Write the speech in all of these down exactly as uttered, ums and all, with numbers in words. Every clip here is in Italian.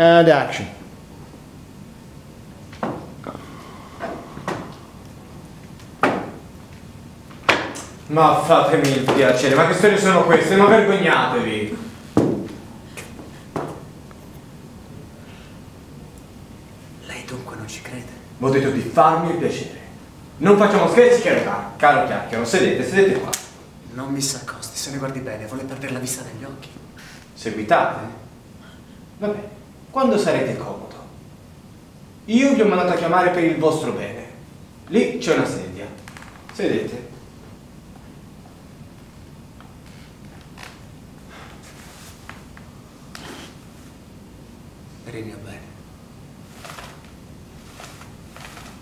and action. Ma fatemi il piacere, ma che storie sono queste? Non vergognatevi! Lei dunque non ci crede? Ho detto di farmi il piacere. Non facciamo scherzi, caro Chiarchia, sedete, sedete qua. Non mi s'accosti, se ne guardi bene, vuole perdere la vista degli occhi. Seguitate? Vabbè, quando sarete comodo. Io vi ho mandato a chiamare per il vostro bene. Lì c'è una sedia. Sedete. Per il mio bene.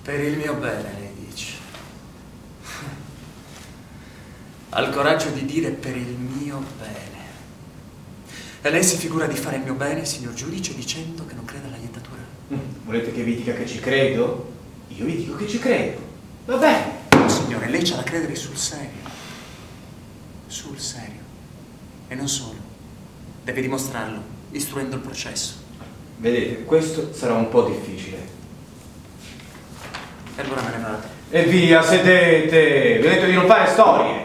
Per il mio bene, lei dice. Ha il coraggio di dire per il mio bene. E lei si figura di fare il mio bene, signor giudice, dicendo che non crede alla jettatura. Volete che vi dica che ci credo? Io vi dico che ci credo. Va bene. No, signore, lei c'ha da credere sul serio. Sul serio. E non solo. Deve dimostrarlo, istruendo il processo. Vedete, questo sarà un po' difficile. E allora me ne vado. E via, sedete! Vi ho detto di non fare storie!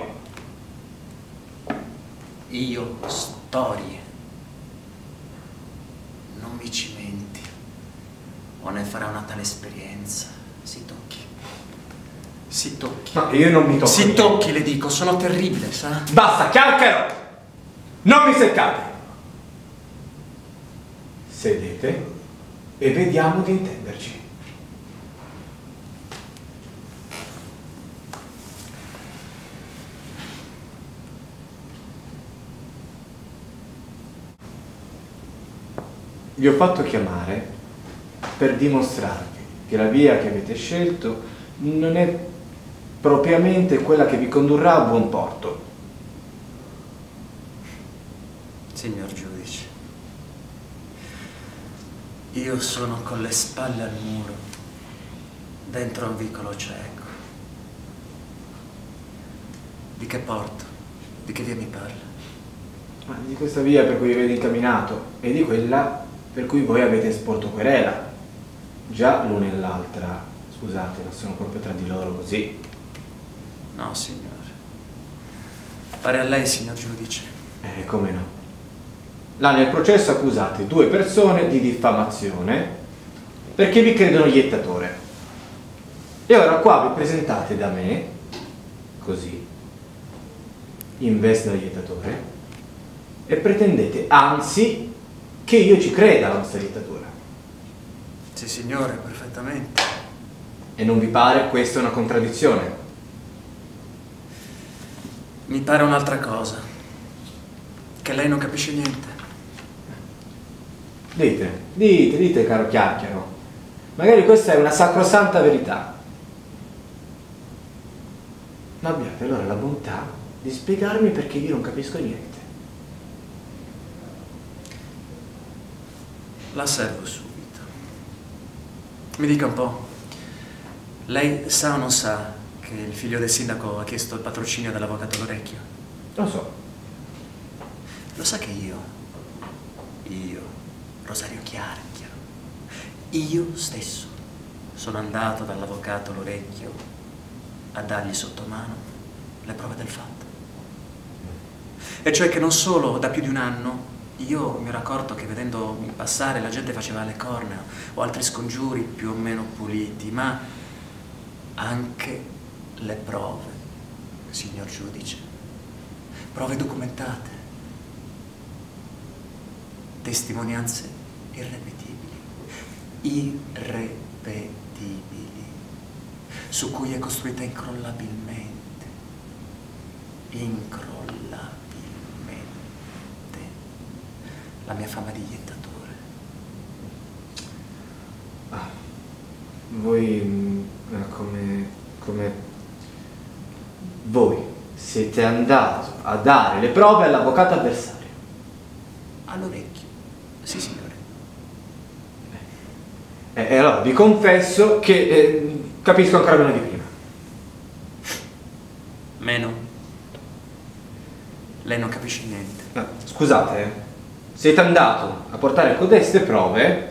Io storie. Non mi cimenti. O ne farà una tale esperienza. Si tocchi. Si tocchi. Ma io non mi tocco. Si tocchi, le dico, sono terribile, sa? Basta, Chiarchia! Non mi seccate! Sedete e vediamo di intenderci. Vi ho fatto chiamare per dimostrarvi che la via che avete scelto non è propriamente quella che vi condurrà a buon porto. Signor giudice, io sono con le spalle al muro, dentro un vicolo cieco. Di che porto? Di che via mi parla? Ma di questa via per cui avete incamminato e di quella per cui voi avete esporto querela. Già l'una e l'altra, scusate, ma sono proprio tra di loro così. No, signore. Pare a lei, signor giudice. Eh, come no. Là nel processo accusate due persone di diffamazione perché vi credono jettatore. E ora qua vi presentate da me, così, in veste da jettatore, e pretendete, anzi, che io ci creda alla vostra jettatura. Sì, signore, perfettamente. E non vi pare questa una contraddizione? Mi pare un'altra cosa, che lei non capisce niente. Dite, dite, dite, caro Chiarchia, no? Magari questa è una sacrosanta verità. Ma abbiate allora la bontà di spiegarmi perché io non capisco niente. La servo subito. Mi dica un po', lei sa o non sa che il figlio del sindaco ha chiesto il patrocinio dell'avvocato L'orecchio? Lo so. Lo sa che io, io... Rosario Chiarchia. Io stesso sono andato dall'avvocato L'orecchio a dargli sotto mano le prove del fatto. E cioè che non solo da più di un anno io mi ero accorto che vedendo passare la gente faceva le corna o altri scongiuri più o meno puliti, ma anche le prove, signor giudice, prove documentate. Testimonianze irrepetibili, irrepetibili, su cui è costruita incrollabilmente, incrollabilmente, la mia fama di jettatore. Ah, voi, come, come, voi siete andato a dare le prove all'avvocato avversario. All'orecchio. Sì, signore. E eh, eh, allora vi confesso che eh, capisco ancora meno di prima. Meno? Lei non capisce niente. No, scusate, eh. siete andato a portare codeste prove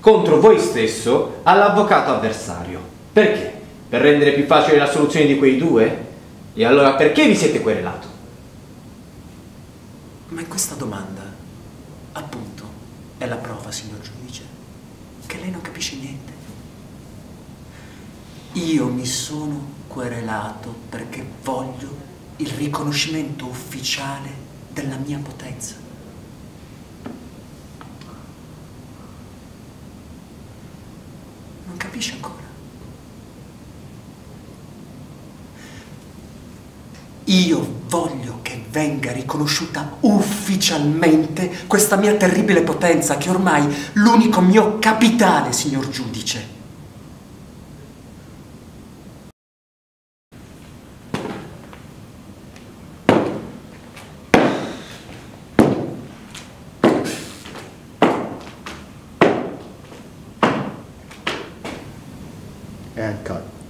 contro voi stesso all'avvocato avversario. Perché? Per rendere più facile la soluzione di quei due? E allora perché vi siete querelato? Ma in questa domanda, appunto, è la prova, signor giudice, che lei non capisce niente. Io mi sono querelato perché voglio il riconoscimento ufficiale della mia potenza. Non capisce ancora. Io voglio che venga riconosciuta ufficialmente questa mia terribile potenza, che è ormai l'unico mio capitale, signor giudice. And cut.